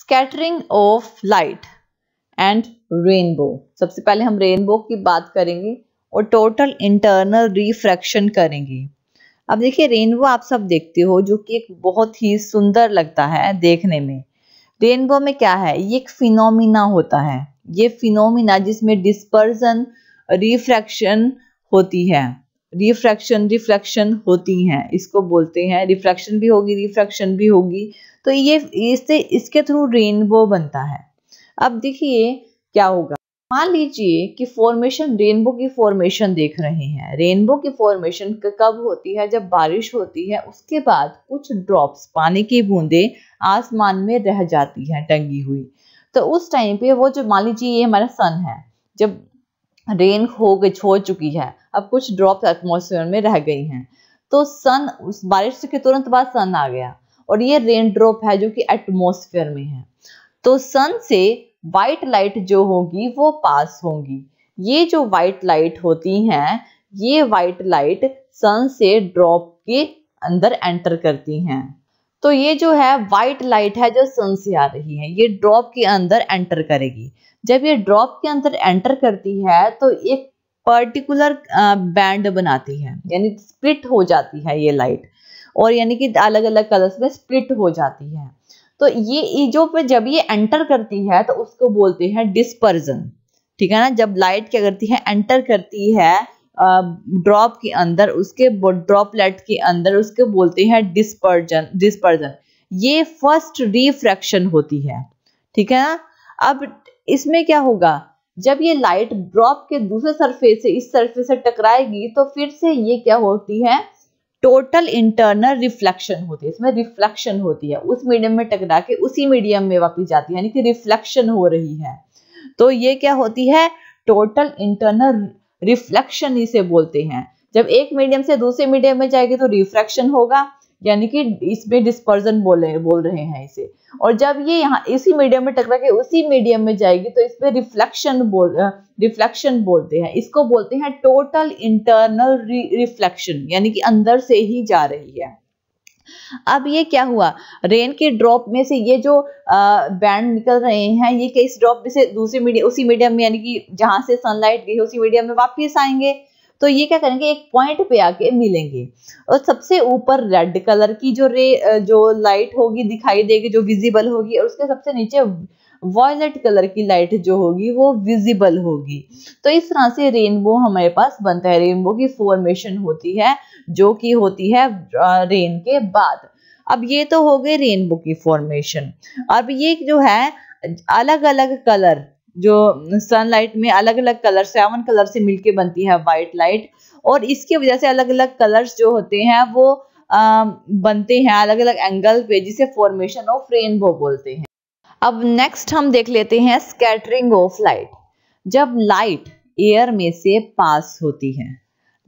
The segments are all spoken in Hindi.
scattering of light and rainbow. सबसे पहले हम रेनबो की बात करेंगे और टोटल इंटरनल रिफ्रैक्शन करेंगे। अब देखिए रेनबो आप सब देखते हो जो कि एक बहुत ही सुंदर लगता है देखने में। रेनबो में क्या है, ये एक फिनोमिना होता है, ये फिनोमिना जिसमें डिस्पर्जन रिफ्रैक्शन होती है, रिफ्रैक्शन रिफ्लेक्शन होती हैं, इसको बोलते हैं। रिफ्रैक्शन भी होगी रिफ्रैक्शन भी होगी, तो ये इससे इसके थ्रू रेनबो बनता है। अब देखिए क्या होगा, मान लीजिए कि फॉर्मेशन रेनबो की फॉर्मेशन देख रहे हैं। रेनबो की फॉर्मेशन कब होती है, जब बारिश होती है उसके बाद कुछ ड्रॉप्स पानी की बूंदें आसमान में रह जाती हैं टंगी हुई, तो उस टाइम पे वो जो मान लीजिए ये हमारा सन है, जब रेन हो चुकी है अब कुछ ड्रॉप्स एटमॉस्फेयर में रह गई हैं, तो सन उस बारिश के तुरंत बाद सन आ गया और ये रेन ड्रॉप है जो कि एटमॉस्फेयर में है, तो सन से वाइट लाइट जो होगी वो पास होंगी। ये जो वाइट लाइट होती हैं, ये वाइट लाइट सन से ड्रॉप के अंदर एंटर करती हैं, तो ये जो है वाइट लाइट है जो सन से आ रही है, ये ड्रॉप के अंदर एंटर करेगी। जब ये ड्रॉप के अंदर एंटर करती है तो एक पर्टिकुलर बैंड बनाती है, यानी स्प्लिट हो जाती है ये लाइट, और यानी कि अलग अलग कलर्स में स्प्लिट हो जाती है। तो ये जो जब ये एंटर करती है तो उसको बोलते हैं डिस्पर्जन, ठीक है ना। जब लाइट क्या करती है, एंटर करती है ड्रॉप के अंदर, उसके ड्रॉपलेट के अंदर, उसके बोलते हैं डिस्पर्जन। डिस्पर्जन ये फर्स्ट रिफ्रैक्शन होती है, ठीक है ना। अब इसमें क्या होगा, जब ये लाइट ड्रॉप के दूसरे सरफेस से इस सरफेस से टकराएगी तो फिर से ये क्या होती है, टोटल इंटरनल रिफ्लेक्शन होती है। इसमें रिफ्लेक्शन होती है, उस मीडियम में टकरा के उसी मीडियम में वापस जाती है, यानी कि रिफ्लेक्शन हो रही है। तो ये क्या होती है, टोटल इंटरनल रिफ्लेक्शन इसे बोलते हैं। जब एक मीडियम से दूसरे मीडियम में जाएगी तो रिफ्रैक्शन होगा, यानी कि इसमें डिस्पर्जन बोल रहे हैं इसे, और जब ये यहाँ इसी मीडियम में टकरा के उसी मीडियम में जाएगी तो इसमें रिफ्लेक्शन बोलते हैं। इसको बोलते हैं टोटल इंटरनल रिफ्लेक्शन, यानी कि अंदर से ही जा रही है। अब ये क्या हुआ, रेन के ड्रॉप में से ये जो बैंड निकल रहे हैं, ये किस ड्रॉप में से दूसरे मीडियम, उसी मीडियम में, यानी कि जहां से सनलाइट गई उसी मीडियम में वापस आएंगे, तो ये क्या करेंगे, एक पॉइंट पे आके मिलेंगे, और सबसे ऊपर रेड कलर की जो लाइट होगी दिखाई देगी, जो विजिबल होगी, और उसके सबसे नीचे वायलेट कलर की लाइट जो होगी वो विजिबल होगी। तो इस तरह से रेनबो हमारे पास बनता है। रेनबो की फॉर्मेशन होती है जो कि होती है रेन के बाद। अब ये तो हो गई रेनबो की फॉर्मेशन। अब ये जो है अलग अलग कलर, जो सनलाइट में अलग अलग कलर 7 कलर से मिलके बनती है वाइट लाइट, और इसकी वजह से अलग अलग कलर्स जो होते हैं वो बनते हैं अलग अलग एंगल पे, जिसे फॉर्मेशन ऑफ रेनबो बोलते हैं। अब नेक्स्ट हम देख लेते हैं स्कैटरिंग ऑफ लाइट। जब लाइट एयर में से पास होती है,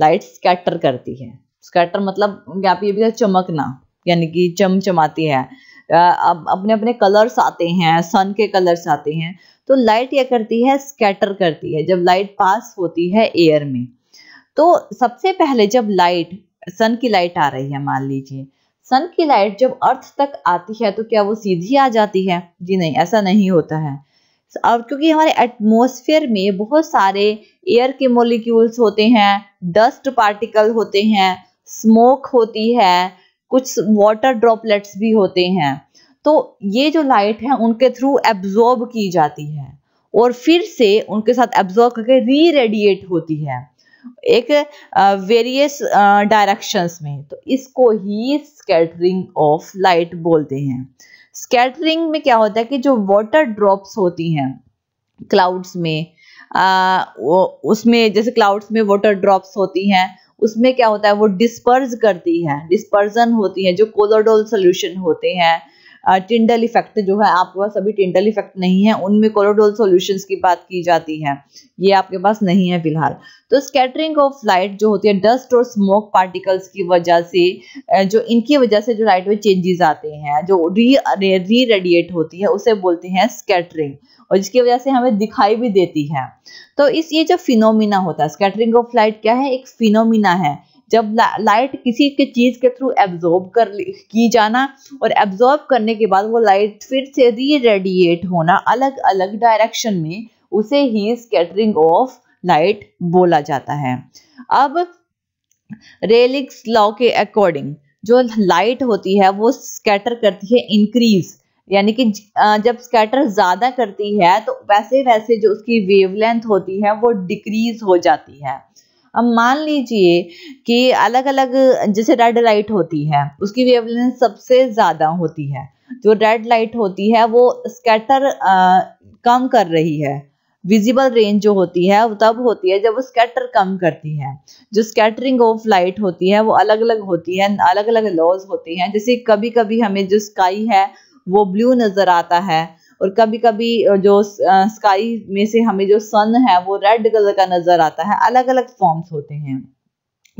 लाइट स्कैटर करती है। स्कैटर मतलब यहाँ पे चमकना, यानी कि चमचमाती है। अब अपने अपने कलर्स आते हैं, सन के कलर्स आते हैं, तो लाइट क्या करती है, स्कैटर करती है। जब लाइट पास होती है एयर में, तो सबसे पहले जब लाइट, सन की लाइट आ रही है, मान लीजिए सन की लाइट जब अर्थ तक आती है तो क्या वो सीधी आ जाती है? जी नहीं, ऐसा नहीं होता है। अब क्योंकि हमारे एटमॉस्फेयर में बहुत सारे एयर के मॉलिक्यूल्स होते हैं, डस्ट पार्टिकल होते हैं, स्मोक होती है, कुछ वाटर ड्रॉपलेट्स भी होते हैं, तो ये जो लाइट है उनके थ्रू एब्जॉर्ब की जाती है और फिर से उनके साथ एब्जॉर्ब करके री रेडिएट होती है एक वेरियस डायरेक्शंस में। तो इसको ही स्कैटरिंग ऑफ लाइट बोलते हैं। स्कैटरिंग में क्या होता है कि जो वाटर ड्रॉप्स होती हैं क्लाउड्स में, उसमें जैसे क्लाउड्स में वाटर ड्रॉप्स होती हैं, उसमें क्या होता है वो डिस्पर्स करती है, डिस्पर्जन होती है, जो कोलोडोल सॉल्यूशन होते हैं, टिंडल इफेक्ट जो है, आपके पास अभी टिंडल इफेक्ट नहीं है, उनमें कोलोडोल सॉल्यूशंस की बात की जाती है, ये आपके पास नहीं है फिलहाल। तो स्कैटरिंग ऑफ लाइट जो होती है डस्ट और स्मोक पार्टिकल्स की वजह से, जो इनकी वजह से जो लाइट में चेंजेस आते हैं, जो री रेडिएट होती है, उसे बोलते हैं स्कैटरिंग, और जिसकी वजह से हमें दिखाई भी देती है। तो इस ये जो फिनोमिना होता है, स्कैटरिंग ऑफ लाइट क्या है, एक फिनोमिना है। जब लाइट किसी के चीज़ के थ्रू एब्जॉर्ब की जाना और एब्जॉर्ब करने के बाद वो लाइट फिर से रीरेडिएट होना अलग अलग डायरेक्शन में, उसे ही स्कैटरिंग ऑफ लाइट बोला जाता है। अब रेलिक्स लॉ के अकॉर्डिंग जो लाइट होती है वो स्कैटर करती है इंक्रीज, यानी कि जब स्कैटर ज़्यादा करती है तो वैसे वैसे जो उसकी वेवलेंथ होती है वो डिक्रीज हो जाती है। अब मान लीजिए कि अलग अलग जैसे रेड लाइट होती है उसकी वेवलेंथ सबसे ज़्यादा होती है, जो रेड लाइट होती है वो स्कैटर कम कर रही है, विजिबल रेंज जो होती है वो तब होती है जब वो स्कैटर कम करती है। जो स्कैटरिंग ऑफ लाइट होती है वो अलग अलग होती है, अलग अलग लॉज होती हैं। जैसे कभी कभी हमें जो स्काई है वो ब्लू नज़र आता है और कभी कभी जो स्काई में से हमें जो सन है वो रेड कलर का नज़र आता है। अलग अलग फॉर्म्स होते हैं।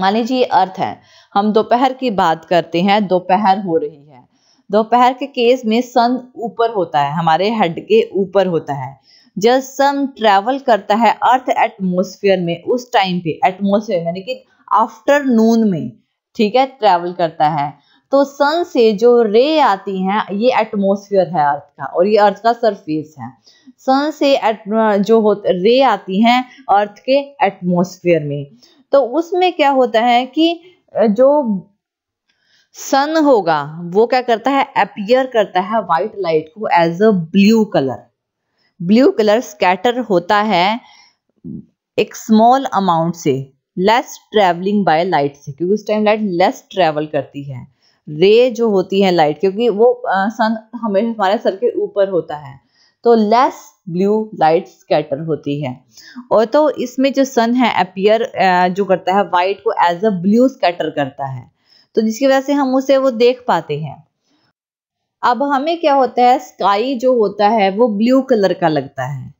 मान लीजिए अर्थ है, हम दोपहर की बात करते हैं, दोपहर हो रही है। दोपहर के केस में सन ऊपर होता है, हमारे हेड के ऊपर होता है। जब सन ट्रैवल करता है अर्थ एटमॉस्फेयर में, उस टाइम पे एटमॉस्फेयर यानी कि आफ्टरनून में, ठीक है, ट्रैवल करता है तो सन से जो रे आती हैं ये एटमॉस्फेयर है अर्थ का और ये अर्थ का सरफेस है। सन से रे आती हैं अर्थ के एटमॉस्फेयर में, तो उसमें क्या होता है कि जो सन होगा वो क्या करता है, अपीयर करता है वाइट लाइट को as a blue colour. Blue colour scatter होता है एक स्मॉल अमाउंट से, लेस ट्रैवलिंग बाय लाइट से, क्योंकि उस टाइम लाइट लेस ट्रैवल करती है। रे जो होती है लाइट, क्योंकि वो सन हमेशा हमारे सर के ऊपर होता है, तो लेस ब्लू लाइट स्कैटर होती है। और तो इसमें जो सन है अपीयर जो करता है वाइट को एज अ ब्लू स्कैटर करता है, तो जिसकी वजह से हम उसे वो देख पाते हैं। अब हमें क्या होता है, स्काई जो होता है वो ब्लू कलर का लगता है।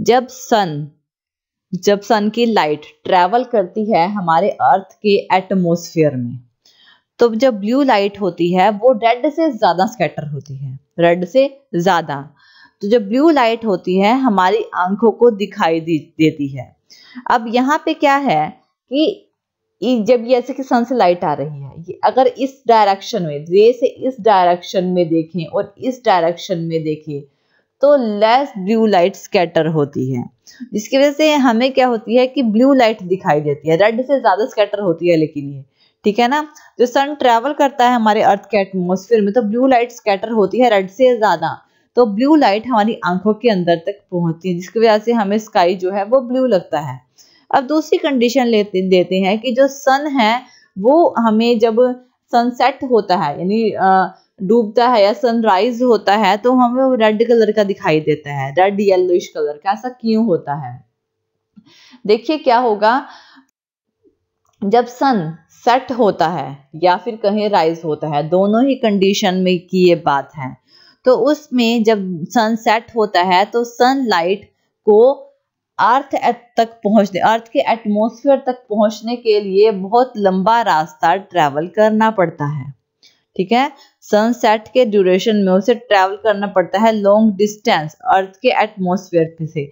जब सन की लाइट ट्रैवल करती है हमारे अर्थ के एटमॉस्फेयर में, तो जब ब्लू लाइट होती है वो रेड से ज़्यादा स्कैटर होती है, रेड से ज़्यादा। तो जब ब्लू लाइट होती है हमारी आंखों को दिखाई देती है। अब यहाँ पे क्या है कि जब ये ऐसे कि सन से लाइट आ रही है, ये अगर इस डायरेक्शन में, रे से इस डायरेक्शन में देखें और इस डायरेक्शन में देखें तो लेस ब्लू लाइट स्कैटर होती है, जिसकी वजह से हमें क्या होती है कि ब्लू लाइट दिखाई देती है, रेड से ज़्यादा स्कैटर होती है। लेकिन ये ठीक है ना, जो सन ट्रैवल करता है हमारे अर्थ के एटमॉस्फेयर में तो ब्लू लाइट स्कैटर होती है रेड से ज़्यादा, तो ब्लू लाइट हमारी आंखों के अंदर तक पहुंचती है, जिसकी वजह से हमें स्काई जो है वो ब्लू लगता है। अब दूसरी कंडीशन देते हैं कि जो सन है वो हमें जब सनसेट होता है यानी डूबता है या सनराइज होता है तो हमें वो रेड कलर का दिखाई देता है, रेड येलोइश कलर का। ऐसा क्यों होता है? देखिए क्या होगा, जब सन सेट होता है या फिर कहीं राइज होता है, दोनों ही कंडीशन में की ये बात है, तो उसमें जब सन सेट होता है तो सन लाइट को अर्थ तक पहुंचने, अर्थ के एटमॉस्फेयर तक पहुंचने के लिए बहुत लंबा रास्ता ट्रैवल करना पड़ता है। ठीक है, सन सेट के ड्यूरेशन में उसे ट्रैवल करना पड़ता है लॉन्ग डिस्टेंस अर्थ के एटमॉस्फेयर से,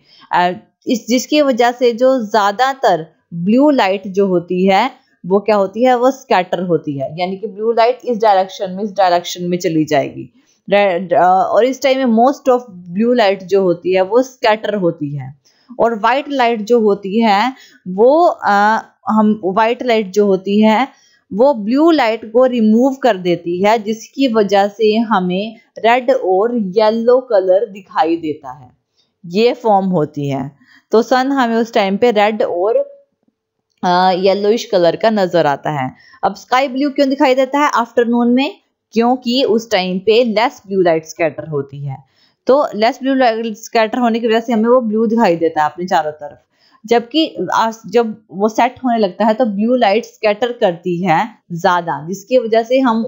जिसकी वजह से जो ज़्यादातर ब्लू लाइट जो होती है वो क्या होती है, वो स्कैटर होती है, यानी कि ब्लू लाइट इस डायरेक्शन में चली जाएगी और इस टाइम में मोस्ट ऑफ ब्लू लाइट जो होती है वो स्कैटर होती है। और वाइट लाइट जो होती है वो ब्लू लाइट को रिमूव कर देती है, जिसकी वजह से हमें रेड और येलो कलर दिखाई देता है, ये फॉर्म होती है। तो सन हमें उस टाइम पे रेड और येलोइश कलर का नजर आता है। अब स्काई ब्लू क्यों दिखाई देता है आफ्टरनून में? क्योंकि उस टाइम पे लेस ब्लू लाइट स्कैटर होती है, तो लेस ब्लू लाइट स्कैटर होने की वजह से हमें वो ब्लू दिखाई देता है अपने चारों तरफ। जबकि जब वो सेट होने लगता है तो ब्लू लाइट स्कैटर करती है ज्यादा, जिसकी वजह से हम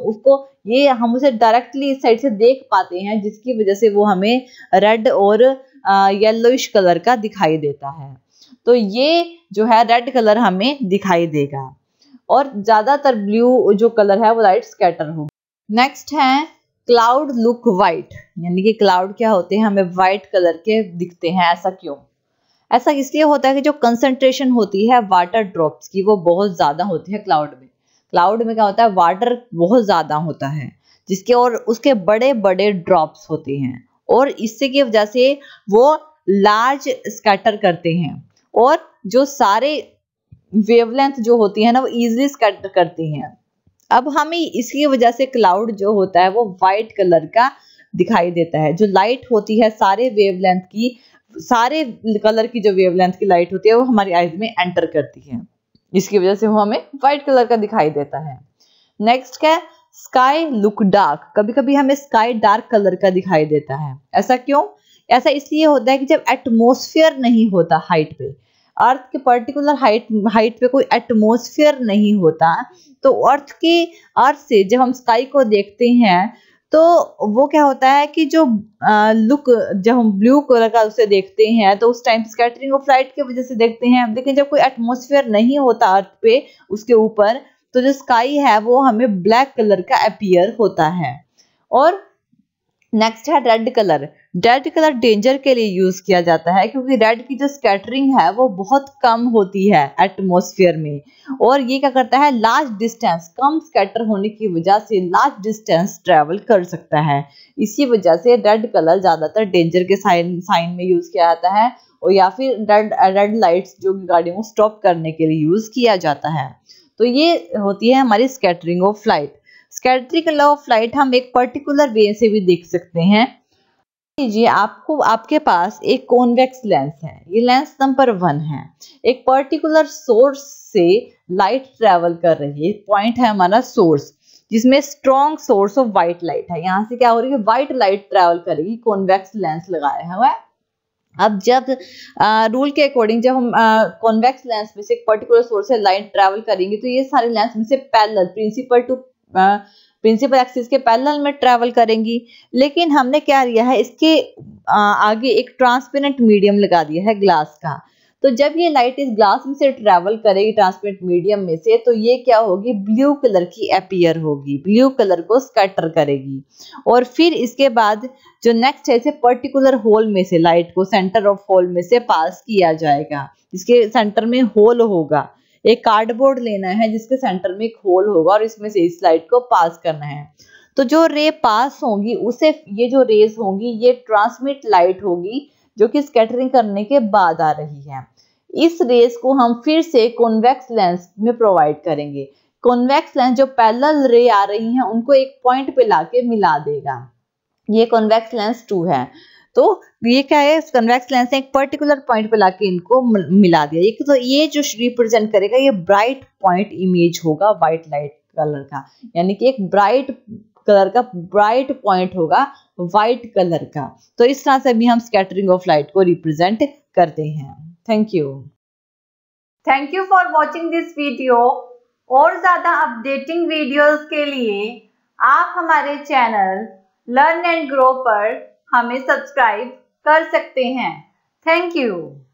उसे डायरेक्टली इस साइड से देख पाते हैं, जिसकी वजह से वो हमें रेड और येलोइश कलर का दिखाई देता है। तो ये जो है रेड कलर हमें दिखाई देगा और ज्यादातर ब्लू जो कलर है वो लाइट स्कैटर होगा। नेक्स्ट है क्लाउड लुक वाइट, यानी कि क्लाउड क्या होते हैं, हमें वाइट कलर के दिखते हैं। ऐसा क्यों? ऐसा इसलिए होता है कि जो कंसंट्रेशन होती है वाटर ड्रॉप्स की वो बहुत ज्यादा होती है क्लाउड में, क्लाउड में क्या होता है, वाटर बहुत ज़्यादा होता है जिसके और उसके बड़े बड़े ड्रॉप्स होते हैं, और इससे की वजह से वो लार्ज स्कैटर करते हैं और जो सारे वेवलेंथ जो होती है ना वो ईजिली स्कैटर करते हैं। अब हमें इसकी वजह से क्लाउड जो होता है वो वाइट कलर का दिखाई देता है। जो लाइट होती है सारे वेवलेंथ की, सारे कलर की जो वेवलेंथ की लाइट होती है वो हमारी आईज में एंटर करती है, इसकी वजह से वो हमें वाइट कलर का दिखाई देता है। नेक्स्ट क्या है, स्काई लुक डार्क। कभी कभी हमें स्काई डार्क कलर का दिखाई देता है। ऐसा क्यों? ऐसा इसलिए होता है कि जब एटमोस्फेयर नहीं होता हाइट पे, अर्थ के पर्टिकुलर हाइट पे कोई एटमोस्फेयर नहीं होता, तो अर्थ से जब हम स्काई को देखते हैं तो वो क्या होता है कि जो लुक जब हम ब्लू कलर का उसे देखते हैं तो उस टाइम स्कैटरिंग ऑफ लाइट की वजह से देखते हैं। लेकिन जब कोई एटमोस्फेयर नहीं होता अर्थ पे उसके ऊपर, तो जो स्काई है वो हमें ब्लैक कलर का अपीयर होता है। और नेक्स्ट है red colour. Red colour danger के लिए यूज किया जाता है क्योंकि रेड की जो स्कैटरिंग है वो बहुत कम होती है एटमॉस्फेयर में, और ये क्या करता है, लार्ज डिस्टेंस, कम स्कैटर होने की वजह से लार्ज डिस्टेंस ट्रेवल कर सकता है। इसी वजह से रेड कलर ज्यादातर डेंजर के साइन में यूज किया जाता है, और या फिर रेड लाइट्स जो गाड़ियों को स्टॉप करने के लिए यूज किया जाता है। तो ये होती है हमारी scattering of light. Scattering of light हम एक पर्टिकुलर वे से भी देख सकते हैं। लीजिए आपके पास एक कॉन्वेक्स लेंस है, ये लेंस नंबर 1 है। एक पर्टिकुलर सोर्स से लाइट ट्रेवल कर रही है, पॉइंट है हमारा सोर्स, जिसमें strong source of white light है। यहाँ से क्या हो रही है, व्हाइट लाइट ट्रेवल करेगी, कॉन्वेक्स लेंस लगाया हुआ है। अब जब रूल के अकॉर्डिंग जब हम कॉन्वेक्स लेंस में से एक पर्टिकुलर सोर्स से लाइट ट्रेवल करेंगे तो ये सारे लेंस में से पैरेलल प्रिंसिपल एक्सिस के पैरेलल में ट्रैवल करेंगी। लेकिन हमने क्या लिया है, इसके आगे एक ट्रांसपेरेंट मीडियम लगा दिया है ग्लास का, तो जब ये लाइट इस ग्लास में से ट्रैवल करेगी ट्रांसपेरेंट मीडियम में से, तो ये क्या होगी, ब्लू कलर की अपीयर होगी, ब्लू कलर को स्कैटर करेगी। और फिर इसके बाद जो नेक्स्ट है, इसे पर्टिकुलर होल में से लाइट को सेंटर ऑफ होल में से पास किया जाएगा, जिसके सेंटर में होल होगा। एक कार्डबोर्ड लेना है जिसके सेंटर में एक होल होगा और इसमें से इस लाइट को पास करना है। तो जो रे पास होंगी उसे ये जो रेज होंगी ये ट्रांसमिट लाइट होगी जो कि स्कैटरिंग करने के बाद आ रही है। इस रेज को हम फिर से कॉन्वेक्स लेंस में प्रोवाइड करेंगे। कॉन्वेक्स लेंस जो पैरेलल रे आ रही हैं उनको एक पॉइंट पे लाके मिला देगा। ये कॉन्वेक्स लेंस 2 है। तो ये क्या है, कन्वेक्स लेंस ने एक पर्टिकुलर पॉइंट पे लाके इनको मिला दिया। ये तो ये जो रिप्रेजेंट करेगा ये ब्राइट पॉइंट इमेज होगा व्हाइट लाइट कलर का, यानी कि एक ब्राइट कलर का ब्राइट पॉइंट होगा व्हाइट कलर का। तो इस तरह से भी हम स्कैटरिंग ऑफ लाइट को रिप्रेजेंट करते हैं। Thank you. Thank you for watching this video. और ज्यादा अपडेटिंग वीडियोज के लिए आप हमारे चैनल लर्न एंड ग्रो पर हमें सब्सक्राइब कर सकते हैं। Thank you.